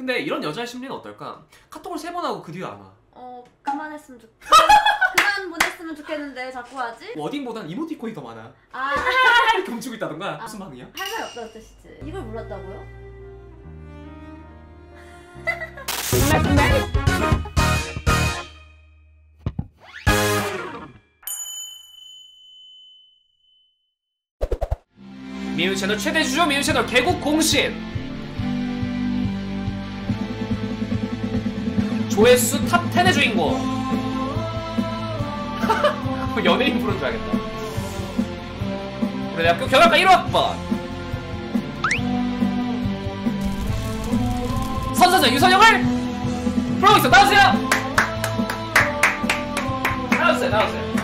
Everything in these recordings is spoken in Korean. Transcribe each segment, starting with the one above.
근데 이런 여자의 심리는 어떨까? 카톡을 3번 하고 그 뒤에 안 와. 그만했으면 좋겠... 그만 보냈으면 좋겠는데 자꾸 하지? 워딩보단 이모티콘이 더 많아. 아 이렇게 훔치고 있다던가. 무슨 반응이야? 할 말이 없다는 뜻이지. 이걸 몰랐다고요? 미유 채널 최대 주요 미유 채널 개국 공신! 오에스 탑 10의 주인공. 연예인 부른 줄 알겠다. 우리 대학교 경영과 1학번 선선생 유선영을 프로듀서 나오세요. 나오세요, 나오세요.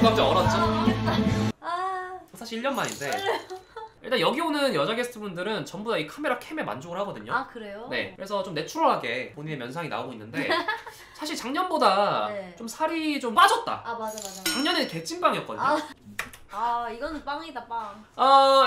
갑자기 얼었죠? 사실 1년 만인데. 일단 여기 오는 여자 게스트분들은 전부 다 이 카메라 캠에 만족을 하거든요. 아 그래요? 네. 그래서 좀 내추럴하게 본인의 면상이 나오고 있는데 사실 작년보다 네. 좀 살이 좀 빠졌다. 아 맞아 맞아. 작년에는 개찐빵이었거든요. 아 이거는 빵이다 빵.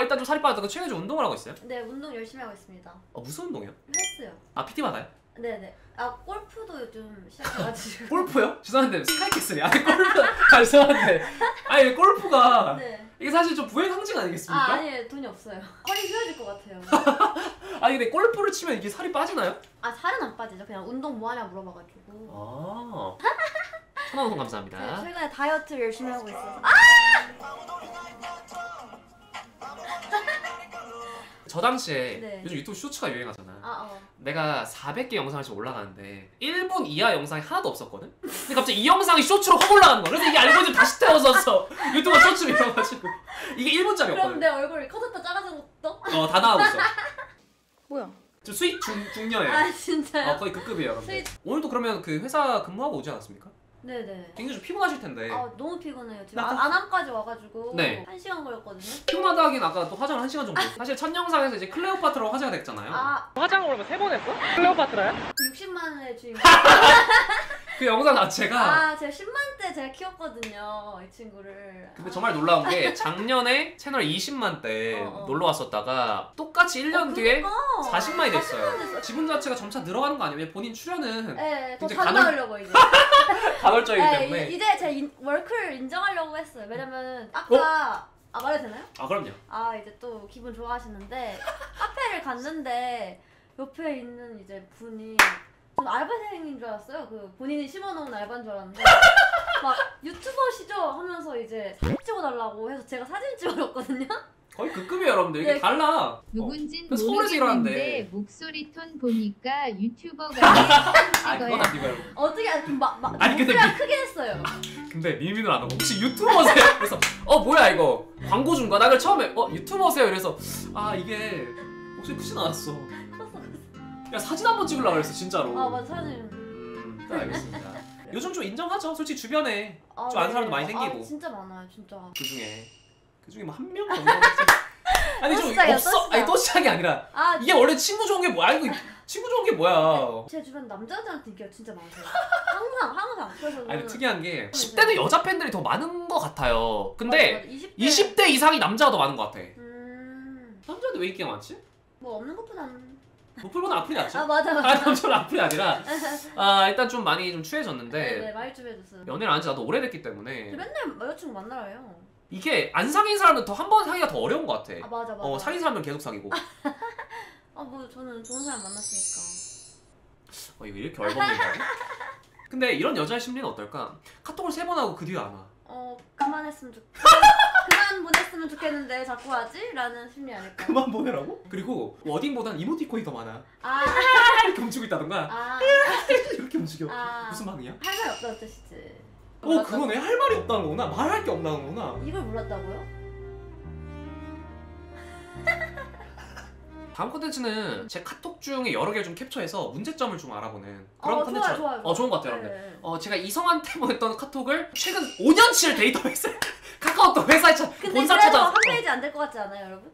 일단 좀 살이 빠졌다. 최근에 좀 운동을 하고 있어요? 네 운동 열심히 하고 있습니다. 무슨 운동이요? 헬스요. 아 PT 받아요? 네네. 아 골프도 요즘 시작해가지고. 골프요? 죄송한데 스카이캐슬이 아니 골프. 아 죄송한데 아니 골프가 네. 이게 사실 좀 부의 상징 아니겠습니까? 아니에요. 돈이 없어요. 허리 휘어질 것 같아요. 아니 근데 골프를 치면 이게 살이 빠지나요? 아 살은 안 빠지죠. 그냥 운동 뭐하냐 물어봐가지고. 아 천원운동 감사합니다. 네, 최근에 다이어트를 열심히 하고 있어서. 저 당시에 네. 요즘 유튜브 쇼츠가 유행하잖아. 내가 400개 영상을 지금 올라가는데 1분 이하 영상이 하나도 없었거든? 근데 갑자기 이 영상이 쇼츠로 확 올라가는 거야. 그래서 이게 알고리즘 다시 태워졌어. 유튜브가 쇼츠를 이어가지고 이게 1분짜리였거든. 그럼 내 얼굴이 커졌다 작아진 것도? 다 나가고 있어. 뭐야? 저 수입 중녀예요. 아 진짜요? 거의 그 급이에요. 근데. 오늘도 그러면 그 회사 근무하고 오지 않았습니까? 네네. 굉장히 좀 피곤하실 텐데. 아 너무 피곤해요. 지금 안암까지 와가지고 네. 1시간 걸렸거든요. 피곤하다 하긴 아까 또 화장을 1시간 정도. 사실 첫 영상에서 이제 클레오파트라 화제가 됐잖아요. 화장을 그러면 3번 했어? 클레오파트라야? 60만원의 주인공. 그 영상 자체가 제가 10만대 제가 키웠거든요. 이 친구를. 근데 정말 놀라운 게 작년에 채널 20만대 놀러 왔었다가 똑같이 1년 뒤에 40만이 됐어요. 지분 자체가 점차 늘어가는 거 아니에요? 본인 출연은 네, 더 단호하려고 이제. 간헐적이기 때문에 이제 제 월클을 인정하려고 했어요. 왜냐면 아까 말해도 되나요? 그럼요. 이제 또 기분 좋아하시는데 카페를 갔는데 옆에 있는 이제 분이 전 알바생인 줄 알았어요. 그 본인이 심어놓은 알바인 줄 알았는데 막 유튜버시죠? 하면서 이제 사진 찍어달라고 해서 제가 사진 찍어줬거든요. 거의 그 급이에요 여러분들. 이게 네. 달라. 누군진 모르겠는데 목소리 톤 보니까 유튜버가 찍어요. 어떻게 목소리가 크게 했어요. 근데 미미는 안 하고 혹시 유튜버세요? 그래서 뭐야 이거 광고 준 거야? 나 그래서 처음에 유튜버세요? 이래서 이게 목소리 크진 않았어. 야 사진 한번 찍으려고 그랬어 진짜로. 맞아 사진. 알겠습니다. 요즘 좀 인정하죠. 솔직히 주변에 좀 아는 사람도 많이 생기고. 진짜 많아요 진짜. 그중에 뭐 한 명 정도. 아니 좀 없어. 아니 또 시작이 아니라 이게 원래 친구 좋은 게 뭐야? 이거 친구 좋은 게 뭐야? 제 주변 남자들한테 인기가 진짜 많아요. 항상. 그래서 아니 특이한 게 10대는 여자 팬들이 더 많은 것 같아요. 근데 20대 이상이 남자가 더 많은 것 같아. 남자한테 왜 인기가 많지? 뭐 없는 것보다. 보풀보다 악플이 낫죠? 맞아. 남자는 악플이 아니라 일단 좀 많이 좀 추해졌는데. 네 많이 추해졌어요. 연애를 안 한 지 나도 오래됐기 때문에. 맨날 여자친구 만나러 해요. 이게 안 사귄 사람은 더 한 번 사귀기가 더 어려운 것 같아. 맞아. 사귄 사람은 계속 사귀고. 뭐 저는 좋은 사람 만났으니까. 이거 이렇게 얼버무린다고? 근데 이런 여자의 심리는 어떨까? 카톡을 3번 하고 그 뒤에 안 와. 그만했으면 좋겠다. 그만 보냈으면 좋겠는데 자꾸 하지? 라는 심리 아닐까? 그만 보내라고? 그리고 워딩보단 이모티콘이 더 많아. 이렇게 움직이고 있다던가. 이렇게 움직여. 무슨 반응이야? 할 말이 없다는 뜻이지. 그러네. 할 말이 없다는 거구나. 말할 게 없다는 거구나. 이걸 몰랐다고요? 다음 콘텐츠는 제 카톡 중에 여러 개를 좀 캡처해서 문제점을 좀 알아보는 그런 콘텐츠. 좋아요. 좋은 것 같아요, 네. 여러분들. 제가 이성한테 보냈던 카톡을 최근 5년치를 데이터베이스에 카카오톡 회사에 본사 찾아서 한 페이지 안 될 것 같지 않아요, 여러분?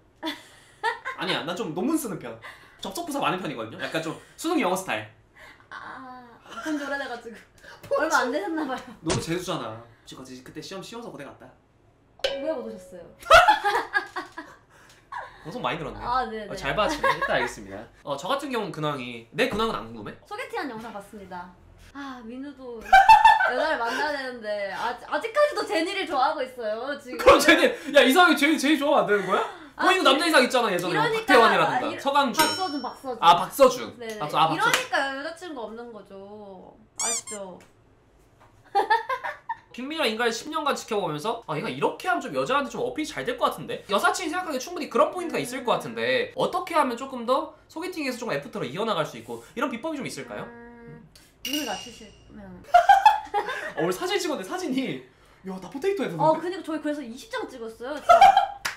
아니야, 난 좀 논문 쓰는 편. 접속부사 많은 편이거든요. 약간 좀 수능 영어 스타일. 본 지 오래돼가지고 얼마 안 되셨나봐요. 너무 재수잖아. 그때 시험 쉬워서 고대 갔다. 왜 못 오셨어요? 방송 많이 들었네. 아, 네네. 잘 봐주시면 일단 알겠습니다. 저 같은 경우는 근황이, 내 근황은 안 궁금해? 소개팅한 영상 봤습니다. 아, 민우도 여자를 만나야 되는데 아직까지도 제니를 좋아하고 있어요, 지금. 그럼 제니, 야, 이상하게 제니 좋아하면 안 되는 거야? 본인도 남자 이상 있잖아, 예전에. 그러니까, 박태환이라든가, 서강준. 박서준. 아, 박서준. 네네. 이러니까 여자친구 없는 거죠. 아시죠? 김민우랑 인간을 10년간 지켜보면서 아, 얘가 이렇게 하면 좀 여자한테 좀 어필이 잘 될 것 같은데? 여사친이 생각하기에 충분히 그런 포인트가 있을 것 같은데 어떻게 하면 조금 더 소개팅에서 좀 애프터로 이어나갈 수 있고 이런 비법이 좀 있을까요? 눈을 낮추시면 오늘 사진 찍었는데 사진이 야, 나 포테이토 했는데? 아, 그니까 저희 그래서 20장 찍었어요.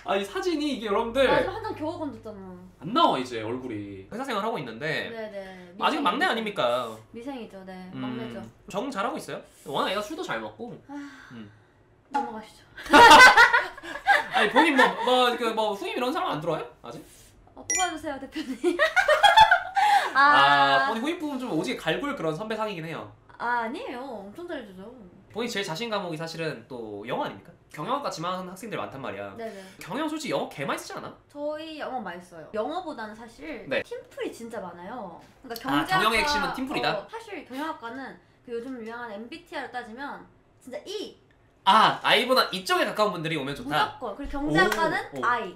아니 사진이 이게 여러분들 아직 한장 겨우 건졌잖아. 안 나와 이제 얼굴이. 회사 생활 하고 있는데 네네. 아직 막내 아닙니까? 미생이죠. 네. 막내죠. 적응 잘하고 있어요? 워낙 애가 술도 잘 먹고. 넘어가시죠. 아니 본인 뭐 후임 이런 사람 안 들어와요? 아직? 뽑아주세요 대표님. 본인 후임 부분 좀 오직 갈굴 그런 선배상이긴 해요. 아니에요. 엄청 잘해주죠. 본인 제일 자신 과목이 사실은 또 영어 아닙니까? 경영학과 지망하는 학생들 많단 말이야. 네네. 경영 솔직히 영어 개 많이 쓰지 않아? 저희 영어 많이 써요. 영어보다는 사실 네. 팀플이 진짜 많아요. 그러니까 경영의 핵심은 팀플이다? 사실 경영학과는 그 요즘 유명한 MBTI로 따지면 진짜 E! 아! I보다 이쪽에 가까운 분들이 오면 좋다? 무조건! 그리고 경제학과는 오, 오. I!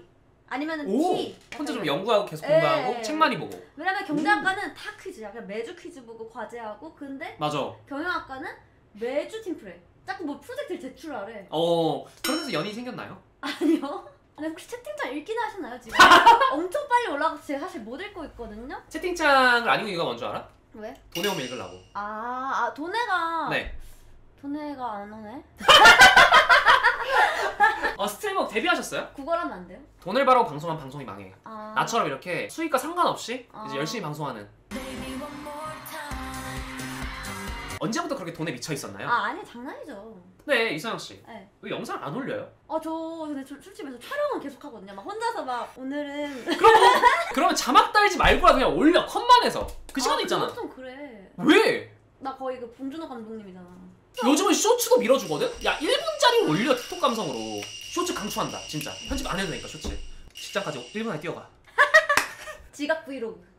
아니면 T! 혼자 좀 연구하고 계속 공부하고 책 많이 보고. 왜냐면 경제학과는 다 퀴즈야. 그냥 매주 퀴즈 보고 과제하고. 근데 맞아. 경영학과는 매주 팀플해. 자꾸 뭐 프로젝트를 제출하래. 그러면서 연이 생겼나요? 아니요. 근데 혹시 채팅창 읽기나 하시나요 지금? 엄청 빨리 올라가서 제가 사실 못 읽고 있거든요. 채팅창을 안 읽는 이유가 뭔지 알아? 왜? 돈에 오면 읽으려고. 아 돈에가. 네. 돈에가 안 오네. 스트리머 데뷔하셨어요? 그걸 하면 안 돼요? 돈을 바라고 방송한 방송이 망해. 나처럼 이렇게 수익과 상관없이 이제 열심히 방송하는. 언제부터 그렇게 돈에 미쳐 있었나요? 아니 장난이죠. 네, 이서영 씨. 네. 왜 영상 안 올려요? 저 근데 술집에서 촬영은 계속 하거든요. 막 혼자서 막 오늘은. 그러면 자막 달지 말고라 그냥 올려. 컷만 해서. 그 시간이 있잖아. 좀 그래. 왜? 나 거의 그 봉준호 감독님이잖아. 요즘은 쇼츠도 밀어주거든? 야, 1분짜리 올려 틱톡 감성으로. 쇼츠 강추한다, 진짜. 편집 안 해도 되니까 쇼츠. 직장까지 1분 안에 뛰어가. 지각 브이로그.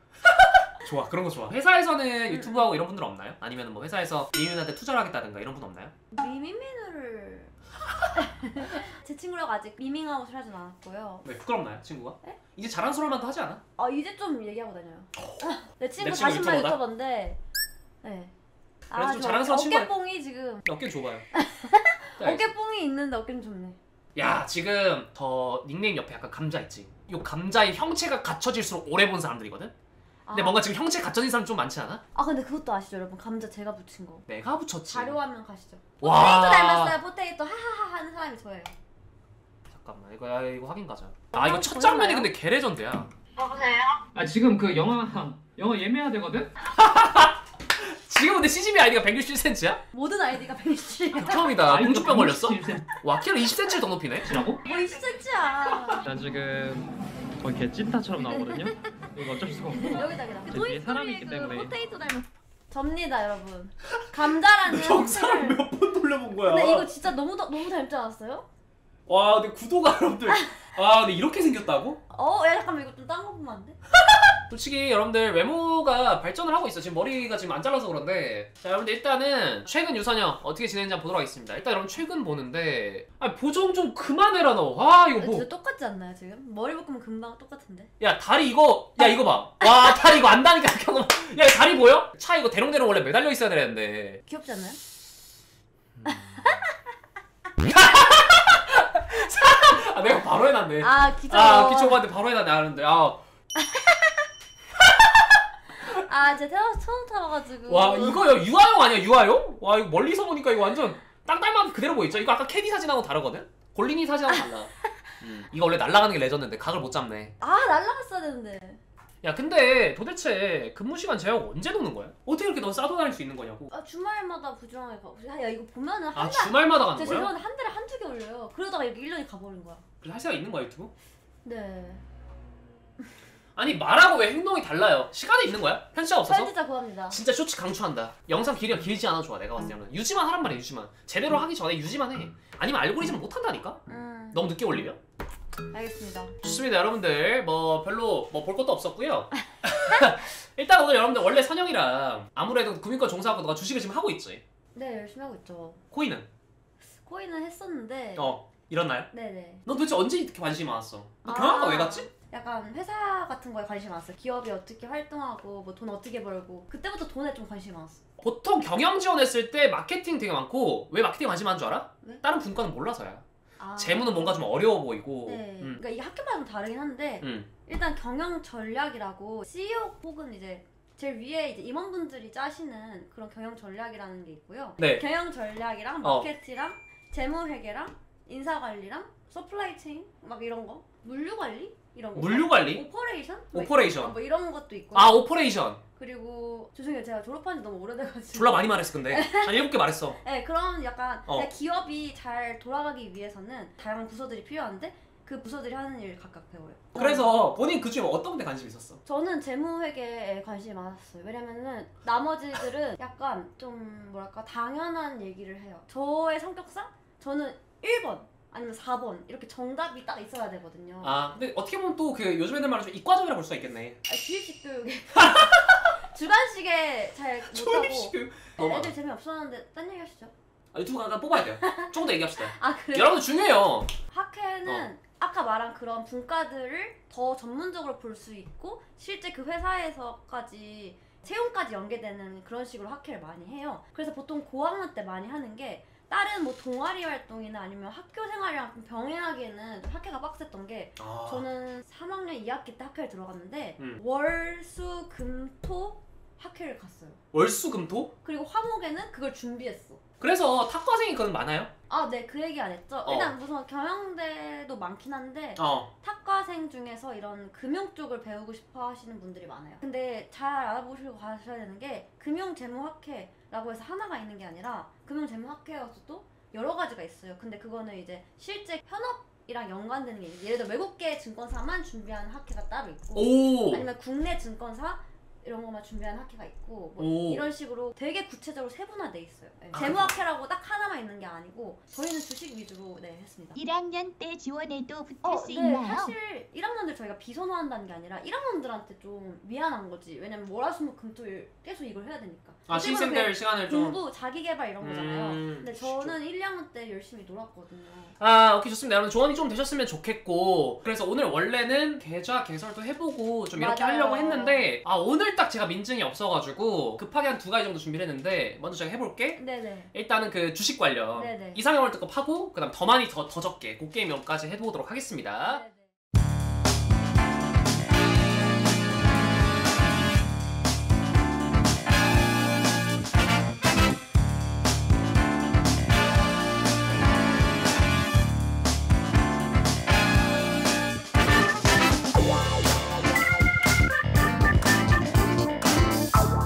좋아, 그런 거 좋아. 회사에서는 유튜브하고 이런 분들 없나요? 아니면 뭐 회사에서 미민한테 투자를 하겠다든가 이런 분 없나요? 미민을... 제 친구라고 아직 미밍아웃을 하진 않았고요. 왜 부끄럽나요, 친구가? 네? 이제 자랑스러울 만도 하지 않아? 이제 좀 얘기하고 다녀요. 내 친구 40만 유튜버인데 네. 그래서 좀 자랑스러운 친구. 어깨뽕이 지금... 어깨는 좁아요. 어깨뽕이 있는데 어깨는 좁네. 야, 지금 더 닉네임 옆에 약간 감자 있지? 요 감자의 형체가 갖춰질수록 오래 본 사람들이거든? 근데 뭔가 지금 형체 갖춰진 사람 좀 많지 않아? 근데 그것도 아시죠 여러분? 감자 제가 붙인 거. 내가 붙였지. 자료화면 가시죠. 와. 포테이토 닮았어요. 포테이토 하하하 하는 사람이 저예요. 잠깐만 이거 확인 가자. 이거 첫 장면이 근데 개레전드야. 여보세요? 지금 그 영화 예매해야 되거든? 지금 근데 CGV 아이디가 167cm야? 모든 아이디가 167cm. 처음이다. 공주병 걸렸어? 와, 키를 20cm 더 높이네? 지라고? 뭐 20cm야. 난 지금 거의 개찐타처럼 나오거든요? 이거 어쩔 수가 없어. 여기다. 사람이 있기 때문에. 포테이토 닮은 접니다, 여러분. 감자라는 형태를 몇 번 돌려본 거야. 근데 이거 진짜 너무 닮지 않았어요? 와, 근데 구도가 여러분들. 근데 이렇게 생겼다고? 야, 잠깐만 이거 좀 딴 거 보면 안 돼? 솔직히 여러분들 외모가 발전을 하고 있어. 지금 머리가 지금 안 잘라서 그런데. 자, 여러분들 일단은 최근 유선영 어떻게 지내는지 한번 보도록 하겠습니다. 일단 여러분 최근 보는데 보정 좀 그만해라 너. 이거 뭐 진짜 똑같지 않나요 지금? 머리 묶으면 금방 똑같은데. 야, 다리 이거. 야, 이거 봐. 와, 다리 이거 안다니까. 야, 다리 보여? 차 이거 대롱대롱 원래 매달려 있어야 되는데. 귀엽지 않나요? 내가 바로 해놨네. 기초. 기초 봤는데 바로 해놨네. 제가 태어나서 처음 타봐가지고. 와, 이거요. 유아용 아니야, 유아용? 와, 이거 멀리서 보니까 이거 완전 딱 닮아서 그대로 보이죠? 이거 아까 캐디 사진하고 다르거든? 골린이 사진하고 달라. 이거 원래 날아가는 게 레전드인데 각을 못 잡네. 날아갔어야 되는데. 야, 근데 도대체 근무 시간 제약 언제 노는 거야? 어떻게 이렇게 너 싸돌아 다닐 수 있는 거냐고. 주말마다 부지런하게 가. 야, 이거 보면은 한 달. 주말마다 가는 거야? 제가 죄송한데 한 달에 한두 개 올려요. 그러다가 이렇게 1년이 가버린 거야. 그래서 할 수가 있는 거야, 유튜브? 네. 아니 말하고 왜 행동이 달라요? 시간이 있는 거야? 편집자가 없어서? 편집자 구합니다. 진짜 쇼츠 강추한다. 영상 길이가 길지 않아 좋아. 내가 봤을 때는 유지만 하란 말이야. 유지만. 제대로 하기 전에 유지만 해. 아니면 알고리즘 못한다니까? 너무 늦게 올리면? 알겠습니다. 좋습니다 여러분들. 뭐 별로 뭐 볼 것도 없었고요. 일단 오늘 여러분들 원래 선영이랑 아무래도 금융권 종사하고 너가 주식을 지금 하고 있지? 네 열심히 하고 있죠. 코인은? 코인은 했었는데 이런 날? 네네. 너 도대체 언제 이렇게 관심이 많았어? 너 경영학과 왜 갔지? 약간 회사 같은 거에 관심이 많았어. 기업이 어떻게 활동하고 뭐 돈 어떻게 벌고 그때부터 돈에 좀 관심이 많았어. 보통 경영 지원했을 때 마케팅 되게 많고 왜 마케팅 관심 많은 줄 알아? 왜? 다른 분과는 몰라서야. 재무는 뭔가 좀 어려워 보이고. 네. 그러니까 이게 학교마다 다르긴 한데 일단 경영 전략이라고 CEO 혹은 이제 제일 위에 이제 임원분들이 짜시는 그런 경영 전략이라는 게 있고요. 네. 경영 전략이랑 마케팅이랑 재무회계랑 인사관리랑 서플라이 체인 막 이런 거 물류관리? 이런 거 물류관리? 오퍼레이션? 오퍼레이션 뭐 이런 것도 있고. 아 오퍼레이션. 그리고 죄송해요 제가 졸업한 지 너무 오래돼가지고 졸라 많이 말했어. 근데 한 7개 말했어. 네 그런 약간 기업이 잘 돌아가기 위해서는 다양한 부서들이 필요한데 그 부서들이 하는 일 각각 배워요. 그래서 본인 그 중에 어떤 데 관심이 있었어? 저는 재무회계에 관심이 많았어요. 왜냐면은 나머지들은 약간 좀 뭐랄까 당연한 얘기를 해요. 저의 성격상 저는 1번 아니면 4번 이렇게 정답이 딱 있어야 되거든요. 아 근데 어떻게 보면 또 그 요즘 애들 말하자면 이과점이라 볼 수가 있겠네. 아 주입식 교육에 주관식에 잘 못하고 애들 재미없었는데 딴 얘기 하시죠. 아, 유튜브 잠깐 뽑아야 돼요. 조금 더 얘기합시다. 아 그래요? 여러분 중요해요. 학회는 아까 말한 그런 분과들을 더 전문적으로 볼 수 있고 실제 그 회사에서까지 채용까지 연계되는 그런 식으로 학회를 많이 해요. 그래서 보통 고학년 때 많이 하는 게 다른 뭐 동아리 활동이나 아니면 학교 생활이랑 병행하기에는 좀 학회가 빡셌던 게 저는 3학년 2학기 때 학회를 들어갔는데 월, 수, 금, 토 학회를 갔어요. 월, 수, 금, 토? 그리고 화목에는 그걸 준비했어. 그래서 탁과생이 그건 많아요? 아, 네. 그 얘기 안 했죠. 일단 무슨 경영대도 많긴 한데 탁과생 중에서 이런 금융 쪽을 배우고 싶어 하시는 분들이 많아요. 근데 잘 알아보시고 가셔야 되는 게 금융재무학회라고 해서 하나가 있는 게 아니라 금융재무학회에서도 여러 가지가 있어요. 근데 그거는 이제 실제 현업이랑 연관되는 게 예를 들어 외국계 증권사만 준비하는 학회가 따로 있고 아니면 국내 증권사 이런 것만 준비한 학회가 있고 뭐 이런 식으로 되게 구체적으로 세분화돼 있어요. 네. 재무학회라고 딱 하나만 있는 게 아니고 저희는 주식 위주로 네 했습니다. 1학년 때 지원해도 붙을 수 있나요? 사실 1학년들 저희가 비선호한다는 게 아니라 1학년들한테 좀 미안한 거지. 왜냐면 월화수목금토일 계속 이걸 해야 되니까. 아 신생들 시간을 좀 공부 자기개발 이런 거잖아요. 근데 저는 1, 2학년 때 열심히 놀았거든요. 아 오케이 좋습니다. 여러분 조언이 좀 되셨으면 좋겠고 그래서 오늘 원래는 계좌 개설도 해보고 좀 이렇게 맞아요. 하려고 했는데 아 오늘 딱 제가 민증이 없어가지고 급하게 한 2가지 정도 준비를 했는데 먼저 제가 해볼게. 네네. 일단은 그 주식 관련 이상형을 듣고 파고 그 다음 더 많이 더 적게 그 게임까지 해보도록 하겠습니다. 네네.